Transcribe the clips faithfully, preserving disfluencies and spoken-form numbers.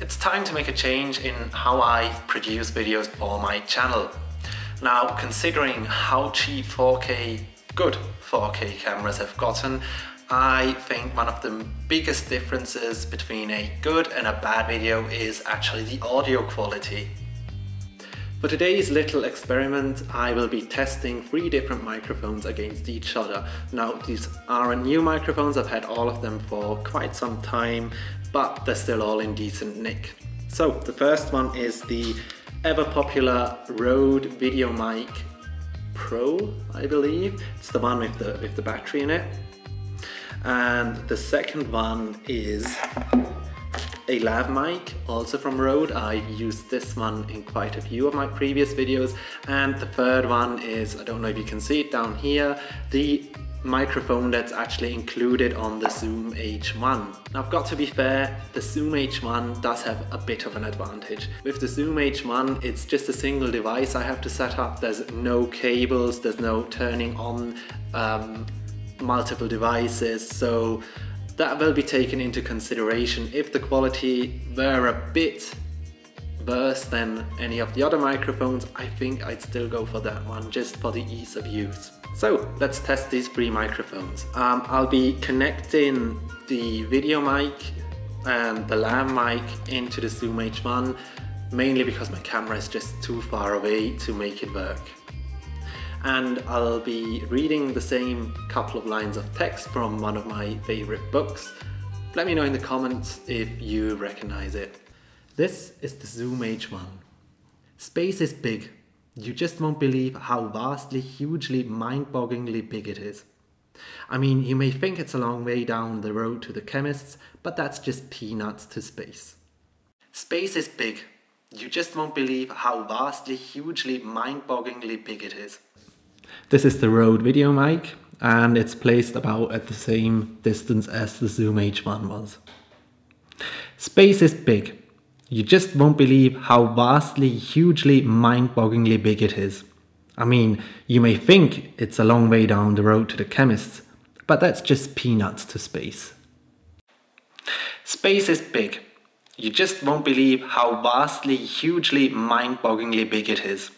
It's time to make a change in how I produce videos for my channel. Now, considering how cheap four K, good four K cameras have gotten, I think one of the biggest differences between a good and a bad video is actually the audio quality. For today's little experiment, I will be testing three different microphones against each other. Now, these aren't new microphones, I've had all of them for quite some time, but they're still all in decent nick. So, the first one is the ever popular Røde VideoMic Pro, I believe. It's the one with the, with the battery in it. And the second one is a lav mic, also from Røde. I used this one in quite a few of my previous videos. And the third one is, I don't know if you can see it down here, the microphone that's actually included on the Zoom H one. Now, I've got to be fair, the Zoom H one does have a bit of an advantage. With the Zoom H one, it's just a single device I have to set up. There's no cables, there's no turning on um, multiple devices, so that will be taken into consideration. If the quality were a bit worse than any of the other microphones, I think I'd still go for that one, just for the ease of use. So let's test these three microphones. Um, I'll be connecting the video mic and the lav mic into the Zoom H one, mainly because my camera is just too far away to make it work. And I'll be reading the same couple of lines of text from one of my favorite books. Let me know in the comments if you recognize it. This is the Zoom H one. Space is big. You just won't believe how vastly, hugely, mind-bogglingly big it is. I mean, you may think it's a long way down the road to the chemists, but that's just peanuts to space. Space is big. You just won't believe how vastly, hugely, mind-bogglingly big it is. This is the Røde VideoMic, and it's placed about at the same distance as the Zoom H one was. Space is big. You just won't believe how vastly, hugely, mind-bogglingly big it is. I mean, you may think it's a long way down the road to the chemists, but that's just peanuts to space. Space is big. You just won't believe how vastly, hugely, mind-bogglingly big it is.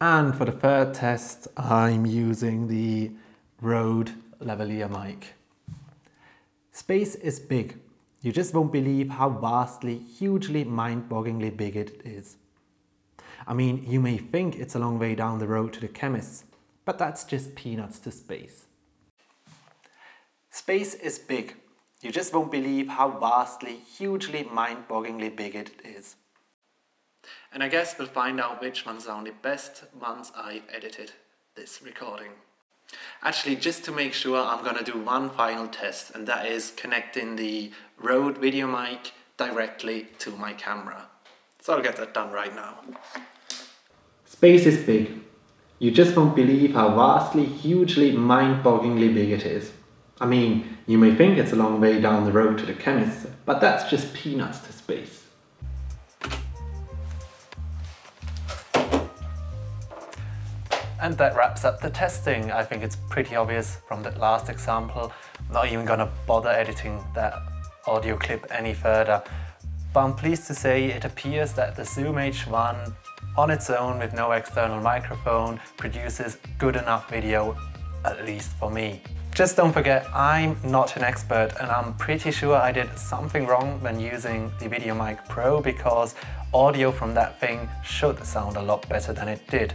And for the third test, I'm using the Røde Lavalier mic. Space is big. You just won't believe how vastly, hugely, mind-bogglingly big it is. I mean, you may think it's a long way down the road to the chemists, but that's just peanuts to space. Space is big. You just won't believe how vastly, hugely, mind-bogglingly big it is. And I guess we'll find out which one sounded best once I've edited this recording. Actually, just to make sure, I'm gonna do one final test, and that is connecting the Røde VideoMic directly to my camera. So I'll get that done right now. Space is big. You just won't believe how vastly, hugely, mind-bogglingly big it is. I mean, you may think it's a long way down the road to the chemist, but that's just peanuts to space. And that wraps up the testing. I think it's pretty obvious from that last example. I'm not even gonna bother editing that audio clip any further. But I'm pleased to say it appears that the Zoom H one on its own with no external microphone produces good enough video, at least for me. Just don't forget, I'm not an expert, and I'm pretty sure I did something wrong when using the VideoMic Pro, because audio from that thing should sound a lot better than it did.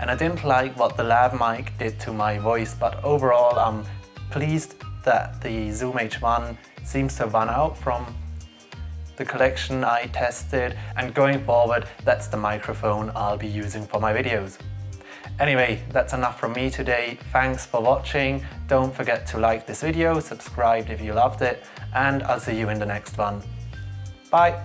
And I didn't like what the lav mic did to my voice, but overall I'm pleased that the Zoom H one seems to have run out from the collection I tested, and going forward that's the microphone I'll be using for my videos. Anyway, that's enough from me today. Thanks for watching. Don't forget to like this video, subscribe if you loved it, and I'll see you in the next one. Bye!